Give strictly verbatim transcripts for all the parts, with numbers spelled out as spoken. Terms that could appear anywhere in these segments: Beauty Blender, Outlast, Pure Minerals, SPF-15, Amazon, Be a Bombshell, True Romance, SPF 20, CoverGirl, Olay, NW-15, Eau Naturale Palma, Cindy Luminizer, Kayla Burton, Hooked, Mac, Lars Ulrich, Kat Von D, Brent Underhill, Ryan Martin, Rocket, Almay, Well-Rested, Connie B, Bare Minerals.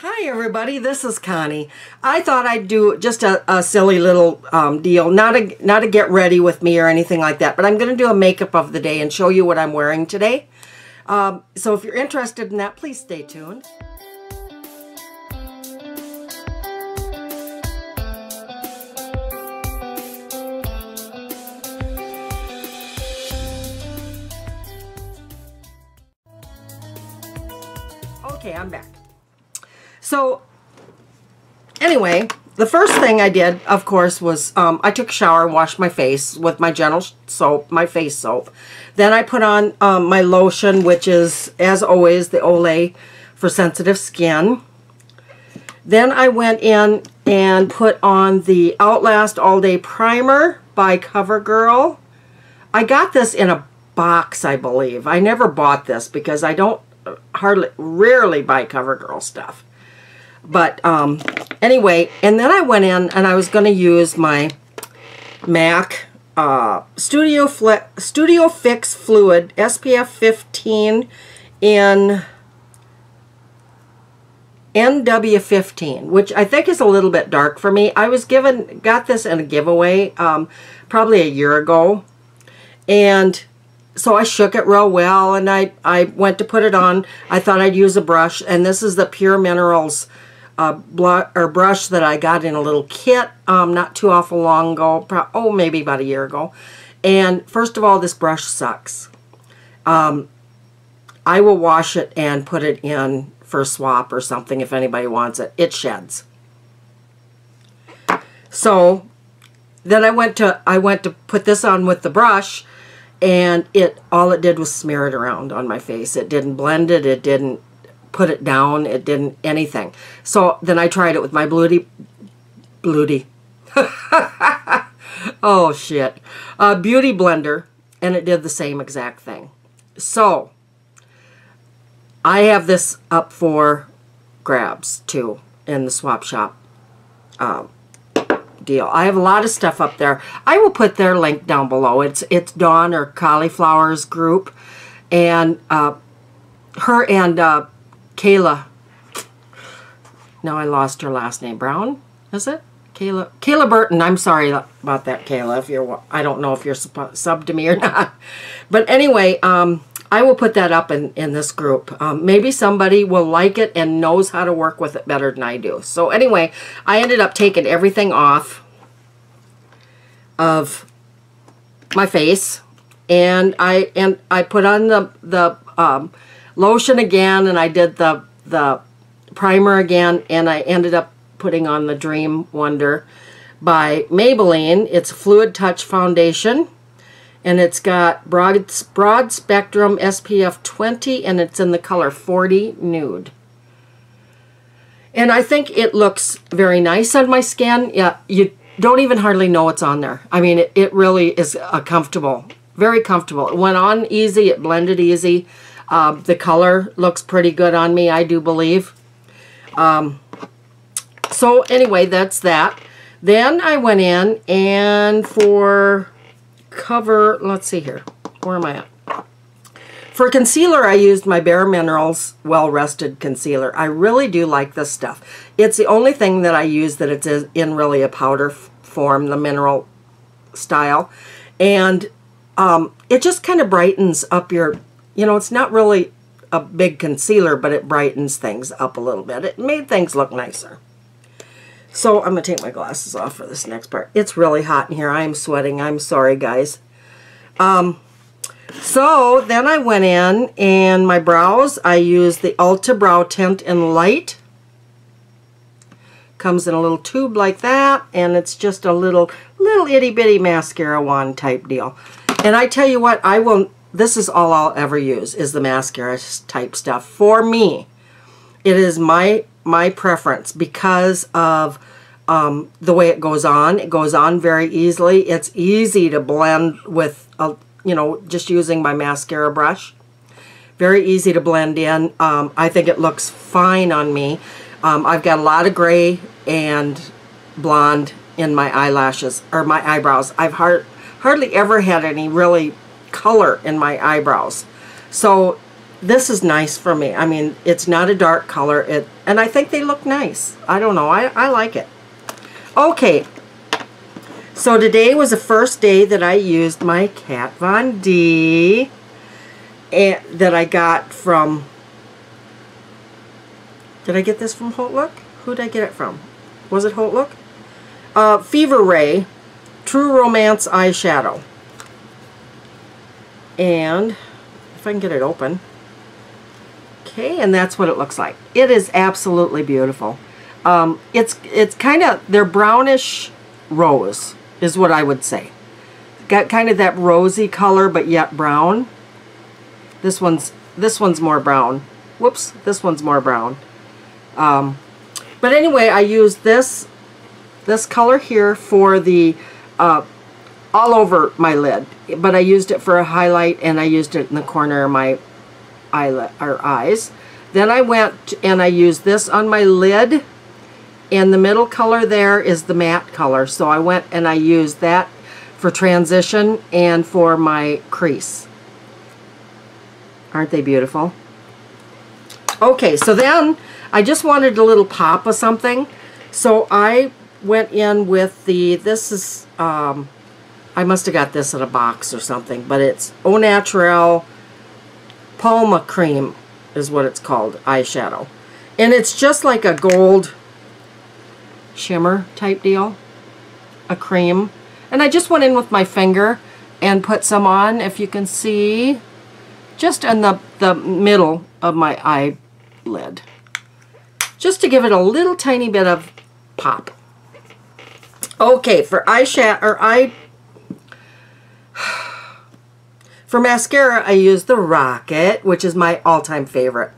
Hi everybody, this is Connie. I thought I'd do just a, a silly little um, deal, not a, not a get ready with me or anything like that, but I'm going to do a makeup of the day and show you what I'm wearing today. Um, so if you're interested in that, please stay tuned. Okay, I'm back. So, anyway, the first thing I did, of course, was um, I took a shower and washed my face with my gentle soap, my face soap. Then I put on um, my lotion, which is, as always, the Olay for sensitive skin. Then I went in and put on the Outlast All Day Primer by CoverGirl. I got this in a box, I believe. I never bought this because I don't hardly, rarely buy CoverGirl stuff. But um, anyway, and then I went in and I was going to use my Mac uh, Studio Fli Studio Fix Fluid S P F fifteen in N W fifteen, which I think is a little bit dark for me. I was given, got this in a giveaway um, probably a year ago. And so I shook it real well and I, I went to put it on. I thought I'd use a brush, and this is the Pure Minerals Uh, blush, or brush that I got in a little kit um, not too awful long ago, pro oh maybe about a year ago. And first of all, this brush sucks. Um, I will wash it and put it in for swap or something if anybody wants it. It sheds. So then I went to I went to put this on with the brush, and it all it did was smear it around on my face. It didn't blend it. It didn't put it down, it didn't anything. So then I tried it with my Beauty Blender. oh shit. Uh, Beauty Blender, and it did the same exact thing. So I have this up for grabs too in the swap shop um, deal. I have a lot of stuff up there. I will put their link down below. It's it's Dawn or Cauliflower's group, and uh, her and uh, Kayla, now I lost her last name, Brown, is it? Kayla, Kayla Burton, I'm sorry about that, Kayla, if you're, I don't know if you're sub to me or not, but anyway, um, I will put that up in, in this group. Um, maybe somebody will like it and knows how to work with it better than I do. So anyway, I ended up taking everything off of my face, and I, and I put on the, the, um, lotion again, and I did the the primer again, and I ended up putting on the Dream Wonder by Maybelline. It's Fluid Touch Foundation, and it's got broad broad spectrum S P F twenty, and it's in the color forty nude. And I think it looks very nice on my skin. Yeah, you don't even hardly know it's on there. I mean, it, it really is a comfortable, very comfortable. It went on easy. It blended easy. Uh, the color looks pretty good on me, I do believe. Um, so anyway, that's that. Then I went in and for cover, let's see here, where am I at? For concealer, I used my Bare Minerals Well-Rested Concealer. I really do like this stuff. It's the only thing that I use that it's in really a powder form, the mineral style. And um, it just kind of brightens up your... You know, it's not really a big concealer, but it brightens things up a little bit. It made things look nicer. So I'm going to take my glasses off for this next part. It's really hot in here. I am sweating. I'm sorry, guys. Um, so then I went in and my brows, I used the Ulta Brow Tint in Light. Comes in a little tube like that, and it's just a little, little itty-bitty mascara wand type deal. And I tell you what, I will... This is all I'll ever use, is the mascara type stuff. For me, it is my my preference because of um, the way it goes on. It goes on very easily. It's easy to blend with, a, you know, just using my mascara brush. Very easy to blend in. Um, I think it looks fine on me. Um, I've got a lot of gray and blonde in my eyelashes, or my eyebrows. I've hard, hardly ever had any really... color in my eyebrows, so this is nice for me. I mean, it's not a dark color. It And I think they look nice. I don't know. I, I like it. Okay. So today was the first day that I used my Kat Von D and, that I got from... Did I get this from Holt Look? Who did I get it from? Was it Holt Look? Uh, Fever Ray True Romance Eyeshadow. And if I can get it open. Okay, and that's what it looks like. It is absolutely beautiful. Um, it's it's kind of, they're brownish rose is what I would say. Got kind of that rosy color, but yet brown. This one's this one's more brown. Whoops, this one's more brown. Um, but anyway, I used this this color here for the uh, all over my lid. But I used it for a highlight, and I used it in the corner of my eyelid or eyes. Then I went and I used this on my lid, and the middle color there is the matte color. So I went and I used that for transition and for my crease. Aren't they beautiful? Okay, so then I just wanted a little pop of something, so I went in with the this is um, I must have got this in a box or something, but it's Eau Naturale Palma Cream is what it's called, eyeshadow. And it's just like a gold shimmer type deal, a cream. And I just went in with my finger and put some on, if you can see, just in the, the middle of my eyelid. Just to give it a little tiny bit of pop. Okay, for eyeshadow, or eye... For mascara, I use the Rocket, which is my all-time favorite.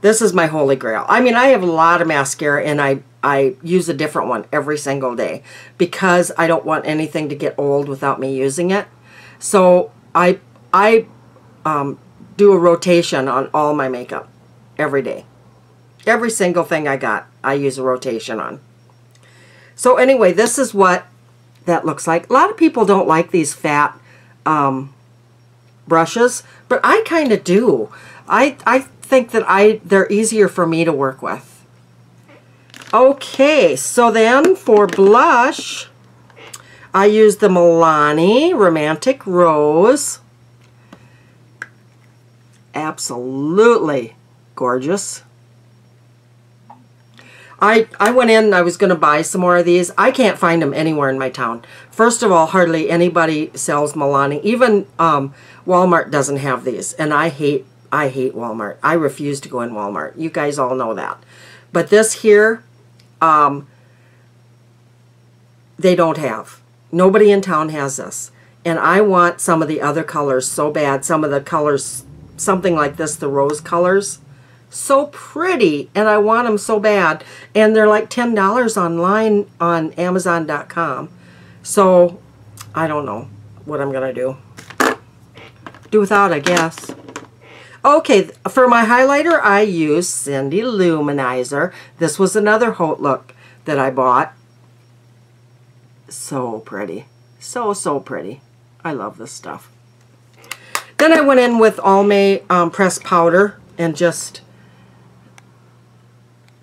This is my holy grail. I mean, I have a lot of mascara, and I, I use a different one every single day because I don't want anything to get old without me using it. So I, I um, do a rotation on all my makeup every day. Every single thing I got, I use a rotation on. So anyway, this is what that looks like. A lot of people don't like these fat... Um, brushes, but I kind of do. I, I think that I they're easier for me to work with. Okay, so then for blush, I use the Milani Romantic Rose. Absolutely gorgeous. I, I went in and I was going to buy some more of these. I can't find them anywhere in my town. First of all, hardly anybody sells Milani. Even um, Walmart doesn't have these. And I hate, I hate Walmart. I refuse to go in Walmart. You guys all know that. But this here, um, they don't have. Nobody in town has this. And I want some of the other colors so bad. Some of the colors, something like this, the rose colors. So pretty, and I want them so bad, and they're like ten dollars online on Amazon dot com, so I don't know what I'm gonna do do without, I guess. Okay, for my highlighter I use Cindy Luminizer. This was another Holt Look that I bought. So pretty, so so pretty. I love this stuff. Then I went in with Almay um, pressed powder and just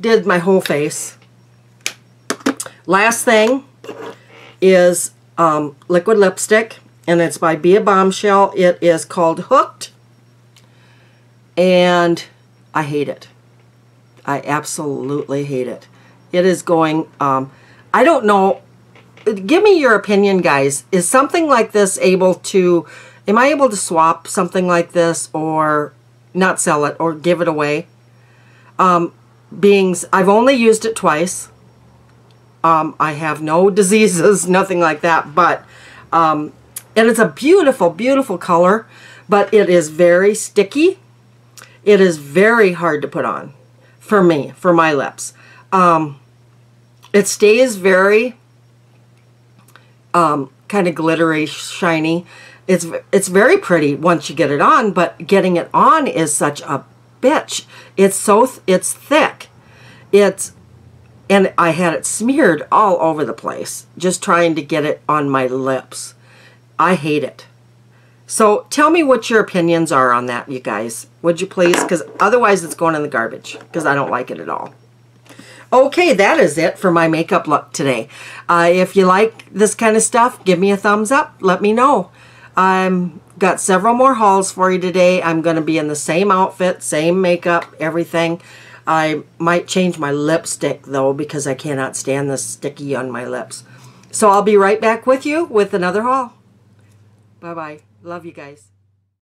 did my whole face. Last thing is um, liquid lipstick, and it's by Be a Bombshell. It is called Hooked, and I hate it. I absolutely hate it. It is going, um, I don't know, give me your opinion, guys. Is something like this able to, am I able to swap something like this or not sell it or give it away? Um, Beings, I've only used it twice. Um, I have no diseases, nothing like that. But, um, and it's a beautiful, beautiful color. But it is very sticky. It is very hard to put on for me, for my lips. Um, it stays very um, kind of glittery, shiny. It's it's very pretty once you get it on. But getting it on is such a bitch. It's so th it's thick. It's, and I had it smeared all over the place just trying to get it on my lips. I hate it. So tell me what your opinions are on that, you guys. Would you please? Because otherwise it's going in the garbage, because I don't like it at all. Okay, that is it for my makeup look today. Uh, if you like this kind of stuff, give me a thumbs up. Let me know. I've got several more hauls for you today. I'm going to be in the same outfit, same makeup, everything. I might change my lipstick, though, because I cannot stand this sticky on my lips. So I'll be right back with you with another haul. Bye-bye. Love you guys.